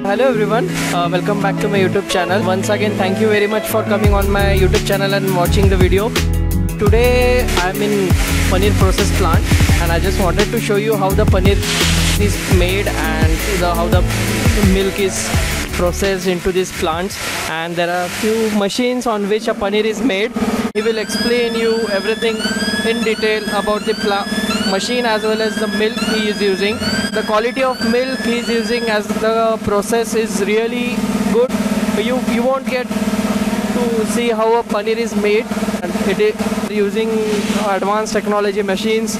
Hello everyone, welcome back to my YouTube channel. Once again, thank you very much for coming on my YouTube channel and watching the video. Today I am in paneer process plant and I just wanted to show you how the paneer is made and how the milk is processed into these plants, and there are few machines on which a paneer is made. We will explain you everything in detail about the machine as well as the milk he is using. The quality of milk he is using as the process is really good. You won't get to see how a paneer is made. It is using advanced technology machines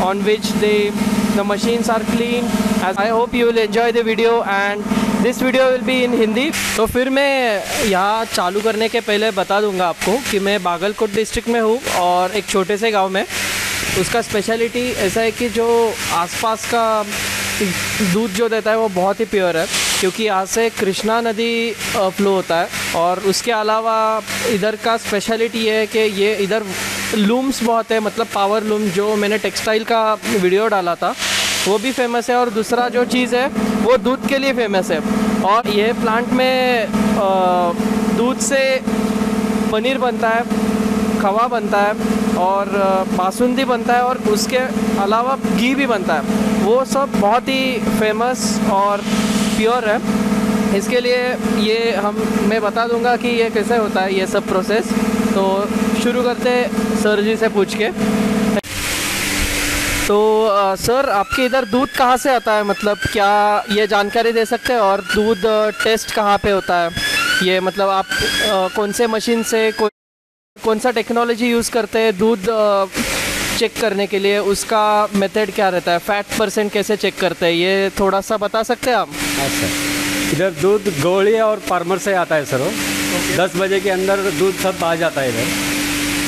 on which the machines are clean. As I hope you will enjoy the video, and this video will be in Hindi. तो फिर मैं यहाँ चालू करने के पहले बता दूंगा आपको कि मैं बागलकोट डिस्ट्रिक्ट में हूँ और एक छोटे से गांव में. उसका स्पेशलिटी ऐसा है कि जो आसपास का दूध जो देता है वो बहुत ही प्योर है, क्योंकि यहाँ से कृष्णा नदी फ्लो होता है. और उसके अलावा इधर का स्पेशलिटी ये है कि ये इधर लूम्स बहुत है, मतलब पावर लूम. जो मैंने टेक्सटाइल का वीडियो डाला था वो भी फेमस है, और दूसरा जो चीज़ है वो दूध के लिए फेमस है. और यह प्लांट में दूध से पनीर बनता है, खवा बनता है और बासुंदी बनता है, और उसके अलावा घी भी बनता है. वो सब बहुत ही फेमस और प्योर है. इसके लिए ये मैं बता दूंगा कि ये कैसे होता है, ये सब प्रोसेस. तो शुरू करते सर जी से पूछ के. तो सर, आपके इधर दूध कहाँ से आता है, मतलब क्या ये जानकारी दे सकते हैं? और दूध टेस्ट कहाँ पे होता है, ये मतलब आप कौन से मशीन से कौन सा टेक्नोलॉजी यूज़ करते हैं दूध चेक करने के लिए? उसका मेथड क्या रहता है, फैट परसेंट कैसे चेक करते हैं, ये थोड़ा सा बता सकते हैं आप? हाँ सर, इधर दूध गोली और फार्मर से आता है सर. 10 बजे के अंदर दूध सब आ जाता है इधर,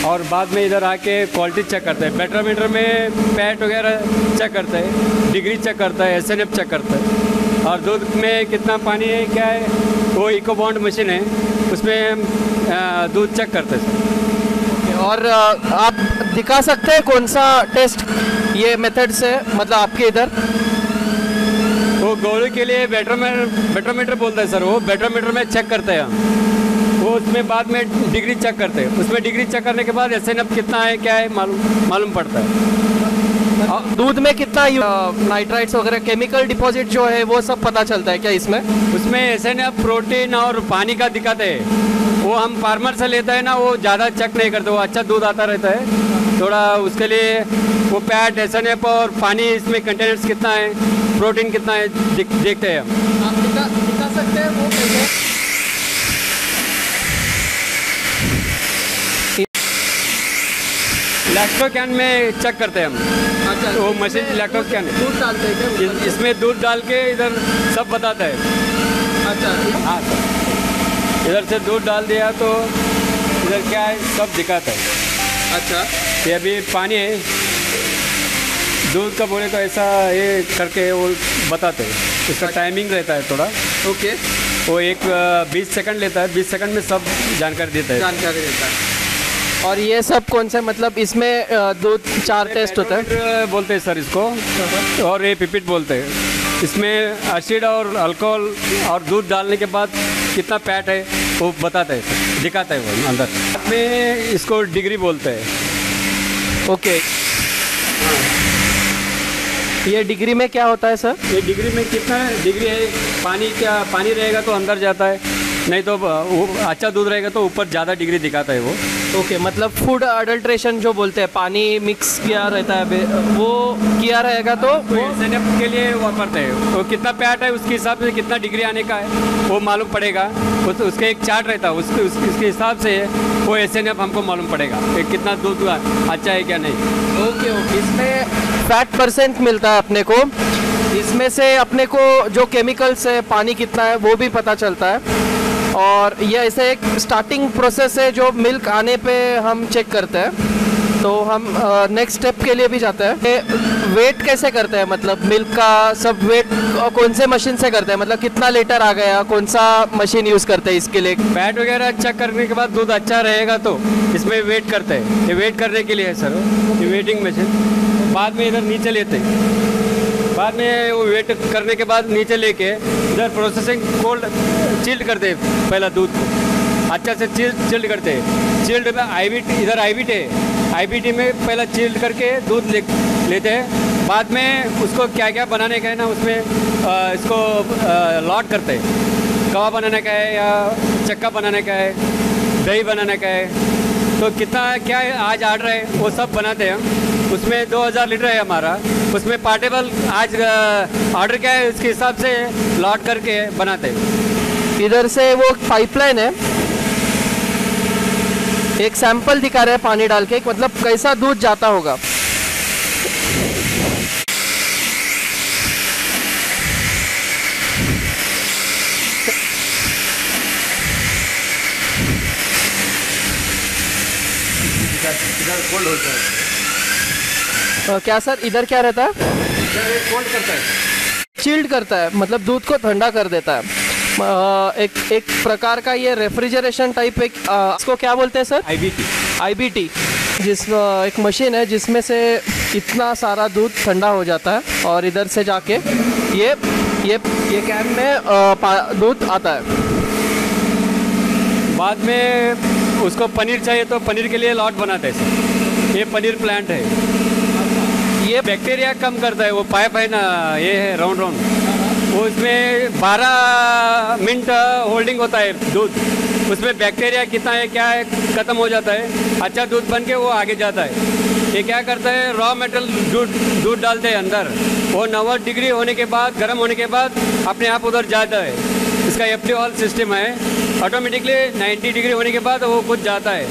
और बाद में इधर आके क्वालिटी चेक करते हैं. बैटरोमीटर में फैट वगैरह चेक करते हैं, डिग्री चेक करता है, एसएनएफ चेक करता है, और दूध में कितना पानी है क्या है. वो इकोबॉन्ड मशीन है, उसमें दूध चेक करते हैं. और आप दिखा सकते हैं कौन सा टेस्ट ये मेथड से, मतलब आपके इधर? वो गोली के लिए बैटरोमीटर बोलता है सर, वो बैटरोमीटर में चेक करते हैं. वो उसमें बाद में डिग्री चेक करते हैं, उसमें डिग्री चेक करने के बाद एसएनएफ कितना है क्या है मालूम पड़ता है. और दूध में कितना नाइट्राइट्स वगैरह केमिकल डिपॉजिट जो है वो सब पता चलता है क्या इसमें? उसमें एसएनएफ, प्रोटीन और पानी का दिखाते हैं. वो हम फार्मर से लेते हैं ना, वो ज़्यादा चेक नहीं करते, वो अच्छा दूध आता रहता है. थोड़ा उसके लिए वो पैट, एसएनएफ और पानी, इसमें कंटेनर्स कितना है, प्रोटीन कितना है, देखते हैं हम. दिखा सकते हैं वो? लैक्टो कैन में चेक करते हैं हम. अच्छा, वो मशीन लैक्टो कैन दूध डालते हैं क्या इसमें? दूध डाल के इधर सब बताता है. अच्छा, हाँ सर, इधर से दूध डाल दिया तो इधर क्या है सब दिखाता है. अच्छा, ये अभी पानी है दूध का बोले तो ऐसा ये करके वो बताते हैं. इसका टाइमिंग रहता है थोड़ा. ओके, वो एक 20 सेकंड लेता है, 20 सेकंड में सब जानकारी देता है. और ये सब कौन से, मतलब इसमें 2-4 टेस्ट होता है बोलते हैं सर इसको, और ये पिपिट बोलते हैं. इसमें एसिड और अल्कोहल और दूध डालने के बाद कितना फैट है वो बताता है, दिखाता है वो अंदर में. इसको डिग्री बोलते हैं. ओके, ये डिग्री में क्या होता है सर? ये डिग्री में कितना डिग्री है, पानी क्या पानी रहेगा तो अंदर जाता है, नहीं तो वो अच्छा दूध रहेगा तो ऊपर ज़्यादा डिग्री दिखाता है वो. ओके, मतलब फूड अडल्ट्रेशन जो बोलते हैं, पानी मिक्स किया रहता है, वो किया रहेगा तो सेटअप के लिए वापरते हैं. वो कितना पैट है उसके हिसाब से कितना डिग्री आने का है वो मालूम पड़ेगा. तो उसके एक चार्ट रहता है, उसके हिसाब से वो एसएनएफ हमको मालूम पड़ेगा कितना दूध अच्छा है क्या नहीं. ओके, इसमें फैट परसेंट मिलता है अपने को, इसमें से अपने को जो केमिकल्स है, पानी कितना है वो भी पता चलता है. और यह ऐसे एक स्टार्टिंग प्रोसेस है जो मिल्क आने पे हम चेक करते हैं. तो हम नेक्स्ट स्टेप के लिए भी जाते हैं। वेट कैसे करते हैं, मतलब मिल्क का सब वेट कौन से मशीन से करते हैं, मतलब कितना लीटर आ गया, कौन सा मशीन यूज़ करते हैं इसके लिए? फैट वगैरह अच्छा करने के बाद दूध अच्छा रहेगा तो इसमें वेट करते हैं, ये वेट करने के लिए है सर, ये वेटिंग मशीन। बाद में इधर नीचे लेते हैं, बाद में वो वेट करने के बाद नीचे लेके इधर प्रोसेसिंग कोल्ड चिल्ड करते हैं। पहला दूध को अच्छा से चिल्ड करते हैं, चिल्ड में आईबीटी, इधर आईबीटी है, आईबीटी में पहला चिल्ड करके दूध लेते हैं। बाद में उसको क्या क्या बनाने का है ना, उसमें इसको लॉट करते हैं, कवा बनाने का है या चक्का बनाने का है, दही बनाने का है, तो कितना क्या है, आज आर्डर है वो सब बनाते हैं हम। उसमें 2000 लीटर है हमारा, उसमें पार्टेबल आज ऑर्डर क्या है उसके हिसाब से लॉट करके बनाते हैं। इधर से वो पाइपलाइन है, एक सैंपल दिखा रहे हैं पानी डाल के, मतलब कैसा दूध जाता होगा। इधर कोल्ड होता है क्या सर? इधर क्या रहता है? कोल्ड करता है, चिल्ड करता है, मतलब दूध को ठंडा कर देता है। एक प्रकार का ये रेफ्रिजरेशन टाइप, एक इसको क्या बोलते हैं सर? आईबीटी, जिस एक मशीन है जिसमें से इतना सारा दूध ठंडा हो जाता है और इधर से जाके ये कैन में दूध आता है। बाद में उसको पनीर चाहिए तो पनीर के लिए लॉट बनाते हैं सर, ये पनीर प्लांट है, ये बैक्टीरिया कम करता है। वो पाइप है ना, ये है राउंड राउंड, वो इसमें 12 मिनट होल्डिंग होता है दूध, उसमें बैक्टीरिया कितना है क्या है ख़त्म हो जाता है, अच्छा दूध बन के वो आगे जाता है। ये क्या करता है, रॉ मेटल दूध डालते हैं अंदर, वो 90 डिग्री होने के बाद, गर्म होने के बाद अपने आप उधर जाता है। इसका एफटी ऑल सिस्टम है, ऑटोमेटिकली 90 डिग्री होने के बाद वो खुद जाता है,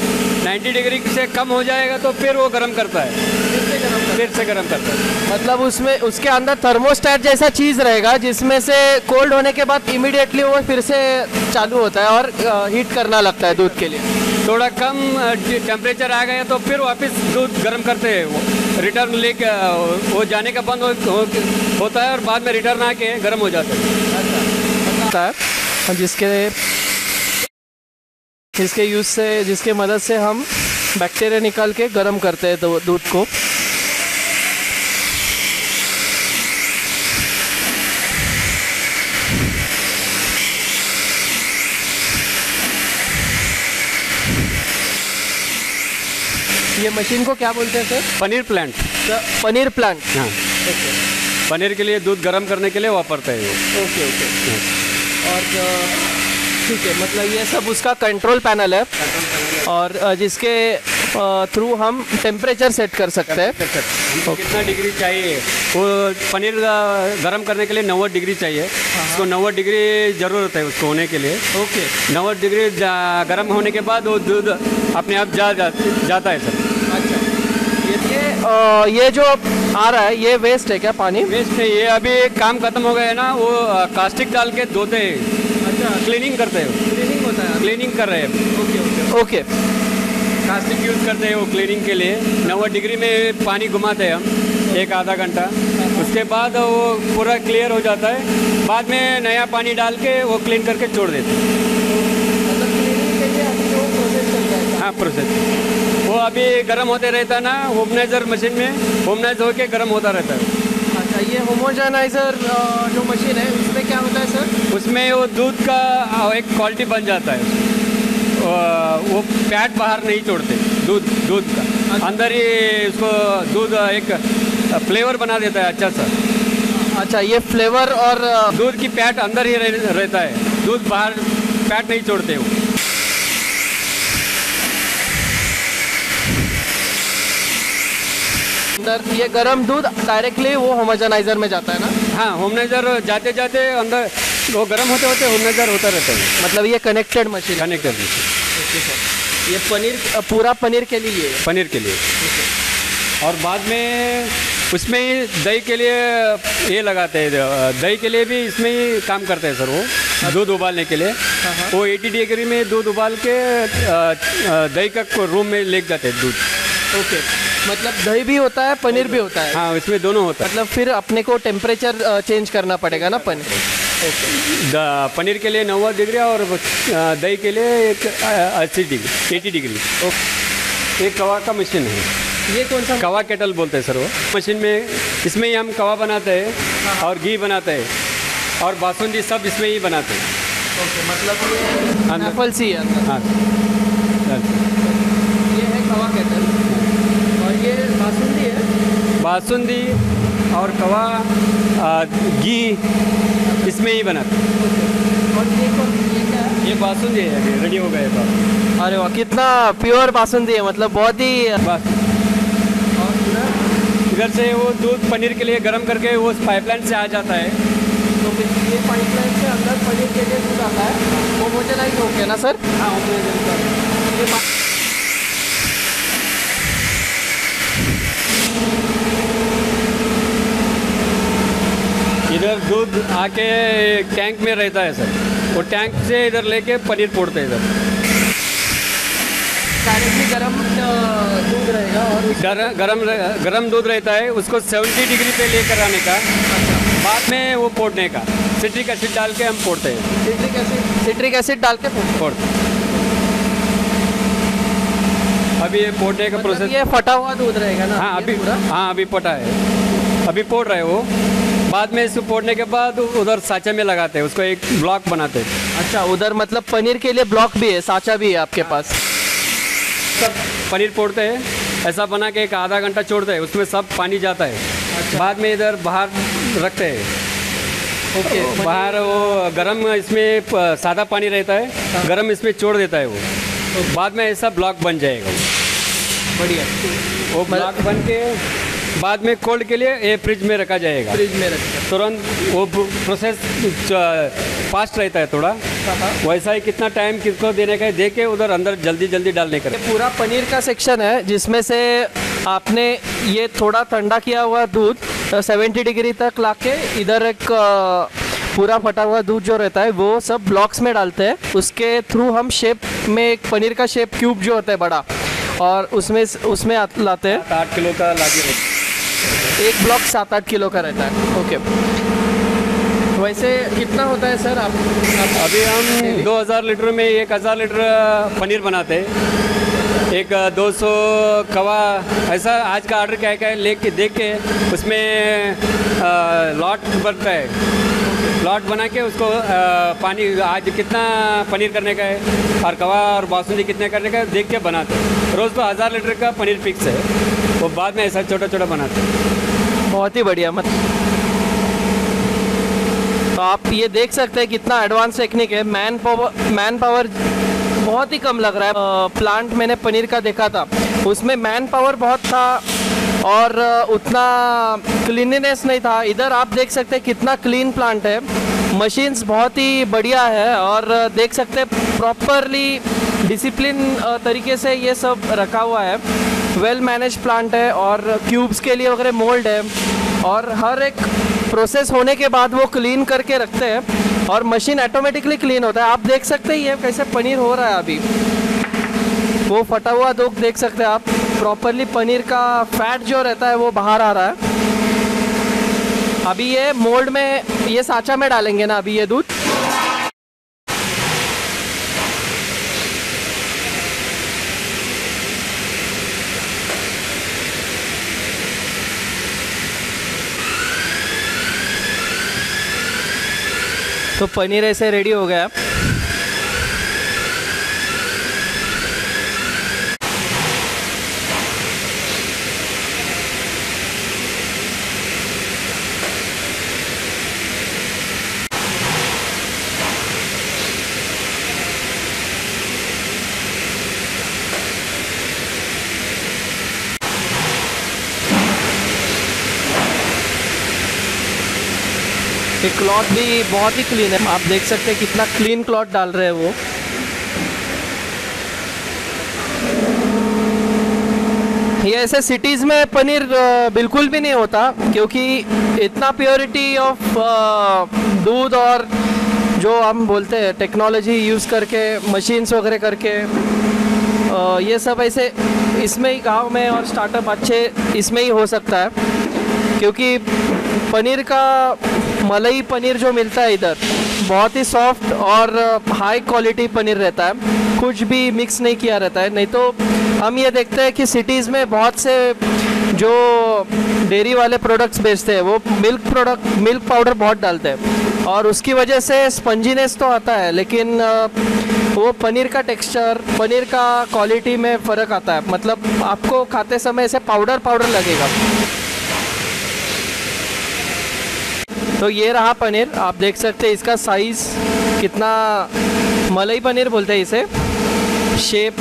90 डिग्री से कम हो जाएगा तो फिर वो गर्म करता है, फिर से गर्म करता है। मतलब उसमें उसके अंदर थर्मोस्टेट जैसा चीज़ रहेगा जिसमें से कोल्ड होने के बाद इमीडिएटली वो फिर से चालू होता है और हीट करना लगता है दूध के लिए। थोड़ा कम टेम्परेचर आ गया तो फिर वापस दूध गर्म करते हैं, वो रिटर्न लेके वो जाने का बंद होता है और बाद में रिटर्न आके गर्म हो जाता है, जिसके यूज़ से, जिसके मदद से हम बैक्टीरिया निकाल के गर्म करते हैं दूध को। ये मशीन को क्या बोलते हैं sir? Paneer plant. Paneer plant, हाँ, पनीर के लिए दूध गर्म करने के लिए वापरते हैं। ओके ओके, और ठीक है, मतलब ये सब उसका कंट्रोल पैनल है और जिसके थ्रू हम टेम्परेचर सेट कर सकते हैं कितना डिग्री चाहिए। वो पनीर गरम करने के लिए 90 डिग्री चाहिए, उसको 90 डिग्री ज़रूरत है उसको होने के लिए। ओके, 90 डिग्री गरम होने के बाद वो दूध अपने आप जाता है सर। अच्छा, ये जो आ रहा है ये वेस्ट है क्या? पानी वेस्ट है, ये अभी काम खत्म हो गया है ना, वो कास्टिक डाल के धोते हैं, क्लीनिंग करते हैं, क्लीनिंग होता है, क्लीनिंग कर रहे हैं। ओके ओके, कास्टिक यूज़ करते हैं वो क्लीनिंग के लिए। 90 डिग्री में पानी घुमाते हैं हम एक आधा घंटा, उसके बाद वो पूरा क्लियर हो जाता है, बाद में नया पानी डाल के वो क्लीन करके छोड़ देते हैं। मतलब क्लीनिंग के लिए अभी वो प्रोसेस चलता है? हाँ प्रोसेस, वो अभी गर्म होते रहता है ना, होमोजेनाइजर मशीन में होमोजेनाइज होके गर्म होता रहता है। ये होमोजेनाइजर जो मशीन है उसमें क्या होता है सर? उसमें वो दूध का एक क्वालिटी बन जाता है, वो पैट बाहर नहीं छोड़ते दूध का, अंदर ही उसको दूध एक फ्लेवर बना देता है। अच्छा सर, अच्छा, ये फ्लेवर और दूध की पैट अंदर ही रहता है, दूध बाहर पैट नहीं छोड़ते वो। अंदर ये गरम दूध डायरेक्टली वो होमोजेनाइजर में जाता है ना? हाँ, होमोजेनाइजर जाते जाते अंदर वो गरम होते होते होमोजेनाइजर होता रहता है। मतलब ये कनेक्टेड मशीन, कनेक्टेड मशीन। ये पनीर, पूरा पनीर के लिए? पनीर के लिए। और बाद में उसमें ही दही के लिए ये लगाते हैं, दही के लिए भी इसमें ही काम करते हैं सर। वो दूध उबालने के लिए वो 80 डिग्री में दूध उबाल के दही का रूम में ले जाते हैं दूध। ओके, मतलब दही भी होता है, पनीर भी होता है? हाँ, इसमें दोनों होता है। मतलब फिर अपने को टेम्परेचर चेंज करना पड़ेगा ना पनीर के लिए 90 डिग्री और दही के लिए 80 डिग्री। ओके, एक कवा का मशीन है ये, कौन सा कवा केटल बोलते हैं सर? वो मशीन में, इसमें ही हम कवा बनाते हैं और घी बनाते हैं और बासुंदी सब इसमें ही बनाते हैं। ओके, मतलब एप्पल सी है। हाँ, ये है कवा केटल और ये बासुंदी है। बासुंदी और कवा, घी इसमें ही बनाते हैं। और ये कौन, ये क्या है? ये बासुंदी है, रेडी हो गए बासुंदी। अरे वाह, कितना प्योर बासुंदी है, मतलब बहुत ही। इधर से वो दूध पनीर के लिए गर्म करके वो पाइपलाइन से आ जाता है। तो ये पाइपलाइन से अंदर पनीर के लिए दूध आता है, वो होमोजेनाइज हो गया ना सर? हाँ, होमोजेनाइज। इधर दूध आके टैंक में रहता है सर, वो टैंक से इधर लेके पनीर पोड़ते हैं इधर। डायरेक्टली गरम दूध रहेगा और गरम दूध रहता है, उसको 70 डिग्री पे लेकर आने का, बाद में वो पोड़ने का। सिट्रिक एसिड डाल के हम पोड़ते हैं। सिट्रिक एसिड डाल के पोड़ते हैं। अभी ये पोड़ने का प्रोसेस, ये फटा हुआ दूध रहेगा ना? हाँ, अभी पूरा? हाँ, अभी फटा है, अभी पोड़ रहे हो। बाद में इसको पोड़ने के बाद उधर साँचे में लगाते हैं, उसको एक ब्लॉक बनाते हैं। अच्छा, उधर मतलब पनीर के लिए ब्लॉक भी है, साँचा भी है आपके पास? सब पनीर पोड़ते हैं, ऐसा बना के एक आधा घंटा छोड़ते हैं, उसमें सब पानी जाता है। अच्छा। बाद में इधर बाहर रखते हैं। ओके, बाहर वो गरम, इसमें सादा पानी रहता है, गरम इसमें छोड़ देता है वो। बाद में ऐसा ब्लॉक बन जाएगा। बढ़िया, वो ब्लॉक बन के बाद में कोल्ड के लिए ये फ्रिज में रखा जाएगा। फ्रिज में रखा, तुरंत वो प्रोसेस फास्ट रहता है थोड़ा। वैसा ही कितना टाइम किसको देने का है, दे के उधर अंदर जल्दी जल्दी डालने का। पूरा पनीर का सेक्शन है जिसमें से आपने ये थोड़ा ठंडा किया हुआ दूध 70 डिग्री तक लाके इधर एक पूरा फटा हुआ दूध जो रहता है वो सब ब्लॉक्स में डालते हैं। उसके थ्रू हम शेप में, एक पनीर का शेप क्यूब जो होता है बड़ा, और उसमें लाते हैं। 8 किलो का लागे, एक ब्लॉक 7-8 किलो का रहता है। ओके, वैसे कितना होता है सर आप? अभी हम 2000 लीटर में 1000 लीटर पनीर बनाते हैं, एक 200 कवा, ऐसा आज का ऑर्डर क्या क्या ले के देख के उसमें लॉट बनता है। लॉट बना के उसको पानी, आज कितना पनीर करने का है और कवा और बासुंदी कितने करने का है देख के बनाते हैं। रोज़ तो 1000 लीटर का पनीर फिक्स है, वो बाद में ऐसा छोटा छोटा बनाते हैं। बहुत ही बढ़िया। मत तो आप ये देख सकते हैं कितना एडवांस टेक्निक है। मैन पावर बहुत ही कम लग रहा है। प्लांट मैंने पनीर का देखा था, उसमें मैन पावर बहुत था और उतना क्लीननेस नहीं था। इधर आप देख सकते हैं कितना क्लीन प्लांट है, मशीन्स बहुत ही बढ़िया है और देख सकते हैं प्रॉपरली डिसिप्लिन तरीके से ये सब रखा हुआ है। वेल मैनेज प्लांट है और क्यूब्स के लिए वगैरह मोल्ड है और हर एक प्रोसेस होने के बाद वो क्लीन करके रखते हैं और मशीन ऑटोमेटिकली क्लीन होता है। आप देख सकते ही है कैसे पनीर हो रहा है। अभी वो फटा हुआ दूध देख सकते हैं आप, प्रॉपरली पनीर का फैट जो रहता है वो बाहर आ रहा है। अभी ये मोल्ड में, ये साँचा में डालेंगे ना अभी ये दूध? तो पनीर ऐसे रेडी हो गया। ये क्लॉथ भी बहुत ही क्लीन है, आप देख सकते हैं कितना क्लीन क्लॉथ डाल रहे हैं वो। ये ऐसे सिटीज़ में पनीर बिल्कुल भी नहीं होता क्योंकि इतना प्योरिटी ऑफ दूध और जो हम बोलते हैं टेक्नोलॉजी यूज़ करके, मशीन्स वगैरह करके ये सब ऐसे इसमें ही गाँव में और स्टार्टअप अच्छे इसमें ही हो सकता है, क्योंकि पनीर का मलाई पनीर जो मिलता है इधर बहुत ही सॉफ्ट और हाई क्वालिटी पनीर रहता है, कुछ भी मिक्स नहीं किया रहता है। नहीं तो हम ये देखते हैं कि सिटीज़ में बहुत से जो डेयरी वाले प्रोडक्ट्स बेचते हैं वो मिल्क पाउडर बहुत डालते हैं और उसकी वजह से स्पंजीनेस तो आता है, लेकिन वो पनीर का टेक्सचर, पनीर का क्वालिटी में फ़र्क आता है। मतलब आपको खाते समय ऐसे पाउडर लगेगा। तो ये रहा पनीर, आप देख सकते हैं इसका साइज़ कितना, मलाई पनीर बोलते हैं इसे, शेप।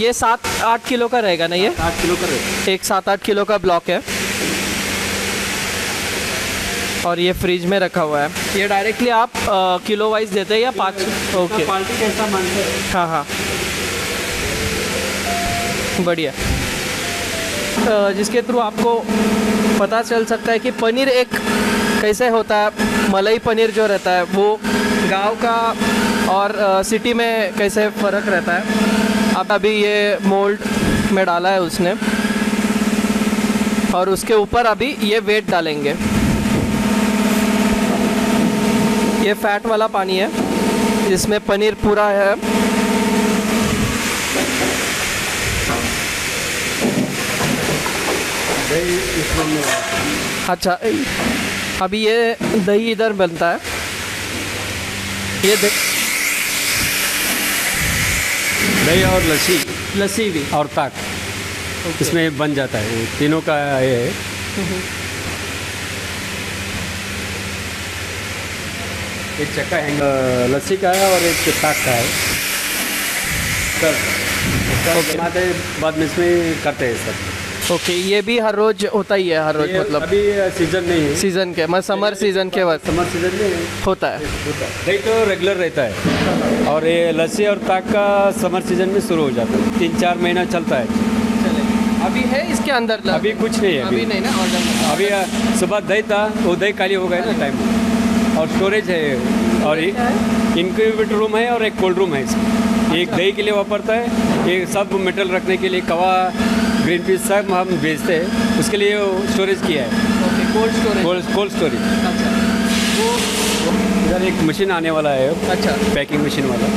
ये 7-8 किलो का रहेगा ना, ये 8 किलो का रहेगा, एक 7-8 किलो का ब्लॉक है और ये फ्रिज में रखा हुआ है। ये डायरेक्टली आप किलो वाइज देते हैं या पाँच? ओके, क्वालिटी कैसा मानते हैं? हाँ हाँ, बढ़िया। जिसके थ्रू आपको पता चल सकता है कि पनीर एक कैसे होता है, मलाई पनीर जो रहता है वो गांव का और सिटी में कैसे फ़र्क रहता है। अब अभी ये मोल्ड में डाला है उसने और उसके ऊपर अभी ये वेट डालेंगे। ये फैट वाला पानी है जिसमें पनीर पूरा है। अच्छा, अभी ये दही इधर बनता है। ये देख, दही और लस्सी भी और ताक इसमें बन जाता है, तीनों का ये है। एक चक्का है लस्सी का है और एक ताक का है। सब बनाते बाद में इसमें करते हैं सब। ओके, ये भी हर रोज होता ही है? हर रोज मतलब अभी सीजन नहीं है, सीज़न के मतलब समर सीज़न के बाद, समर सीजन में होता है। दही तो रेगुलर रहता है और ये लस्सी और ताक का समर सीजन में शुरू हो जाता है, 3-4 महीना चलता है। चले, अभी है इसके अंदर? अभी कुछ नहीं है, अभी नहीं ना ऑर्डर। अभी सुबह दही था, वो दही खाली हो गया ना टाइम, और स्टोरेज है और इनक्यूबेटर रूम है और एक कोल्ड रूम है। एक दही के लिए वापरता है, एक सब मेटल रखने के लिए, कवा, ग्रीन पीस सब हम बेचते हैं, उसके लिए स्टोरेज किया है। Okay, cold storage. अच्छा, इधर एक मशीन आने वाला है। अच्छा, पैकिंग मशीन वाला।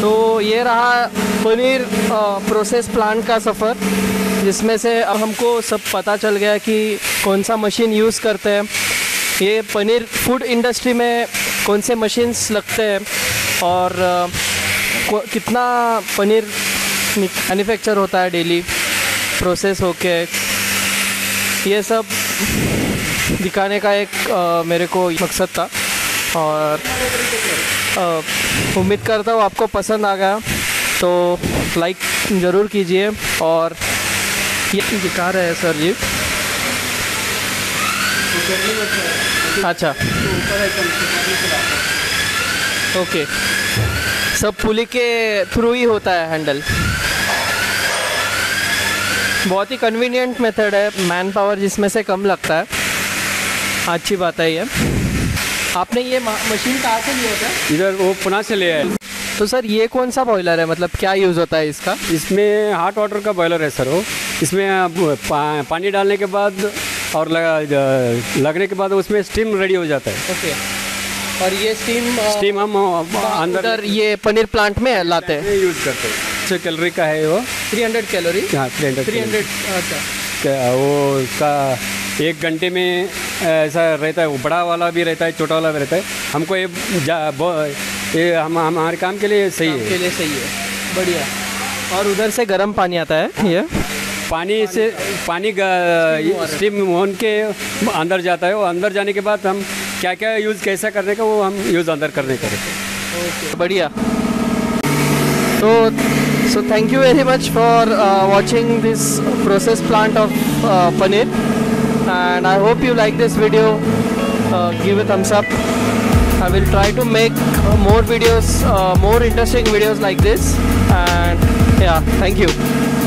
तो ये रहा पनीर प्रोसेस प्लांट का सफ़र, जिसमें से अब हमको सब पता चल गया कि कौन सा मशीन यूज़ करते हैं, ये पनीर फूड इंडस्ट्री में कौन से मशीन्स लगते हैं और कितना पनीर मैन्युफैक्चर होता है डेली प्रोसेस होके। ये सब दिखाने का एक मेरे को मकसद था और उम्मीद करता हूँ आपको पसंद आ गया। तो लाइक ज़रूर कीजिए। और ये दिखा रहे हैं सर जी, अच्छा ओके, सब पुली के थ्रू ही होता है हैंडल। बहुत ही कन्वीनियंट मेथड है, मैन पावर जिसमें से कम लगता है, अच्छी बात है। ये आपने ये मशीन कहाँ से लिया था? इधर वो पुणे से लिया है। तो सर ये कौन सा बॉयलर है, मतलब क्या यूज़ होता है इसका? इसमें हॉट वाटर का बॉयलर है सर। वो इसमें पानी डालने के बाद और लगने के बाद उसमें स्टीम रेडी हो जाता है। ओके, और ये स्टीम हम अंदर ये पनीर प्लांट में लाते हैं, यूज़ करते हैं। 6 कैलोरी का है वो, 300 कैलोरी। हाँ, 300। अच्छा, वो उसका 1 घंटे में ऐसा रहता है, वो बड़ा वाला भी रहता है, छोटा वाला भी रहता है। हमको ये हमारे काम के लिए सही है, के लिए सही है, बढ़िया। और उधर से गर्म पानी आता है, ये पानी से पानी स्टीम होने के अंदर जाता है। वो अंदर जाने के बाद हम क्या क्या यूज़ कैसा करने का, वो हम यूज़ अंदर करने का। ओके, बढ़िया। तो thank you very much for watching this process plant of paneer and I hope you like this video, give a thumbs up. I will try to make more videos, more interesting videos like this, and yeah, thank you.